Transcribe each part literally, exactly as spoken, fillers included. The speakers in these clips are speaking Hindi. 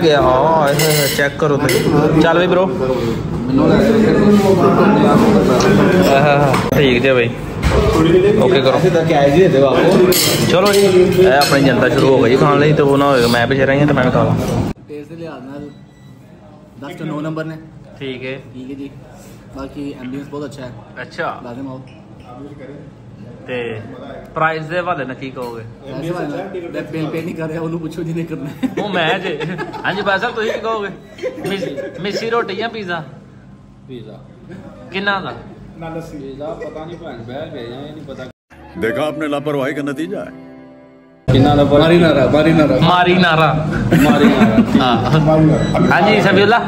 गया। हाँ चेक करो तो चल भाई ब्रो ठीक है भाई, ओके करो। चलो जी अपनी जनता शुरू हो गई खाने ली, तो वो ना होगा मैं भी शहर आई तो मैं भी खा ला। दस का नौ नंबर ने ठीक है ठीक है जी। बाकी एम्बियंस बहुत अच्छा है। अच्छा लाजम आओ। ते प्राइस दे वाले ना की कहोगे? मैं पे पे नहीं कर रहा, उन्हें पूछो जिन्हें करना है वो मैं जे। हां जी भाई साहब तुम की कहोगे? मिस्सी रोटी या पिज़्ज़ा? पिज़्ज़ा कितना दा ना लस्सी? पिज़्ज़ा पता नहीं भैन बैल गए या नहीं पता। देखा आपने लापरवाही का नतीजा है। कितना दा? Marinara marinara marinara marinara. हां जी सबीउल्ला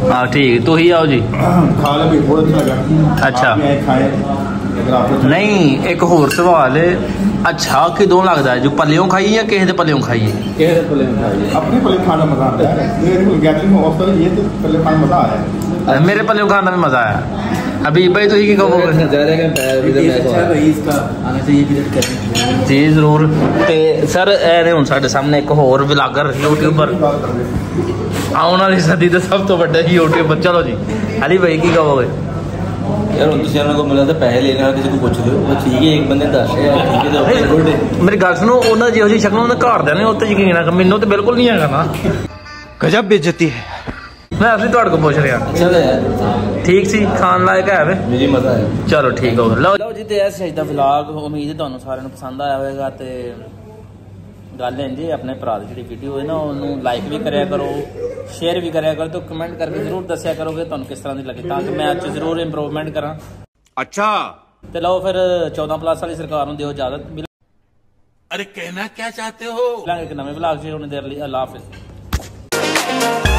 हाँ ठीक। तो ही आओ जी खा ले भी बहुत अच्छा लगा। अच्छा नहीं एक होर सवाल है, अच्छा किदों लगता है जो पलियों खाइए या किसी के पलियों खाइए? किसी पलियों खाइए, अपने पलियों खाना मजा आता है। मेरे को गैदरिंग में ऑफर ये तो पलियों खाना मजा आया है, मेरे पलियों खाना में मजा आया। अभी भाई तो ही कहोगे? जी जरूर। तो सर ए हूँ साढ़े सामने एक होर व्लागर यूट्यूबर आने वाली सदी का सब तो बड़ा यूट्यूबर। चलो जी अली भाई की कहोगे? यार उन्होंने को मिला तो पैसे ले लेना, किसी को पूछ लो वो ठीक है। एक बंदे दस है मेरी गल सुनो, उन्होंने जो जी शक्ल उन्होंने घर देने उत्तर यकीन है, मैनू तो बिल्कुल नहीं है ना। गजब बेइज्जती है। मैं असली तुहाडे को पूछ रहा। ठीक सी खान लायक है? जी मजा है। चलो ठीक हो। लो लो जी ते अज दा व्लॉग उम्मीद है तुहानू सारेयां नू पसंद आया होगा। ते गल है जी अपने भरा दी जिहड़ी वीडियो है ना उहनू लाइक भी करया करो, शेयर भी करया करो, तो कमेंट करके जरूर दस्या करो कि तुहानू किस तरह दी लगी, ताकि मैं अज जरूर इंप्रूवमेंट करां। अच्छा ते लो फिर चौदह प्लस वाली सरकार नू दिओ इजाजत। अरे कहना क्या चाहते हो? एक नवें व्लॉग च उन्ने देर लई अल्लाह हाफिज़।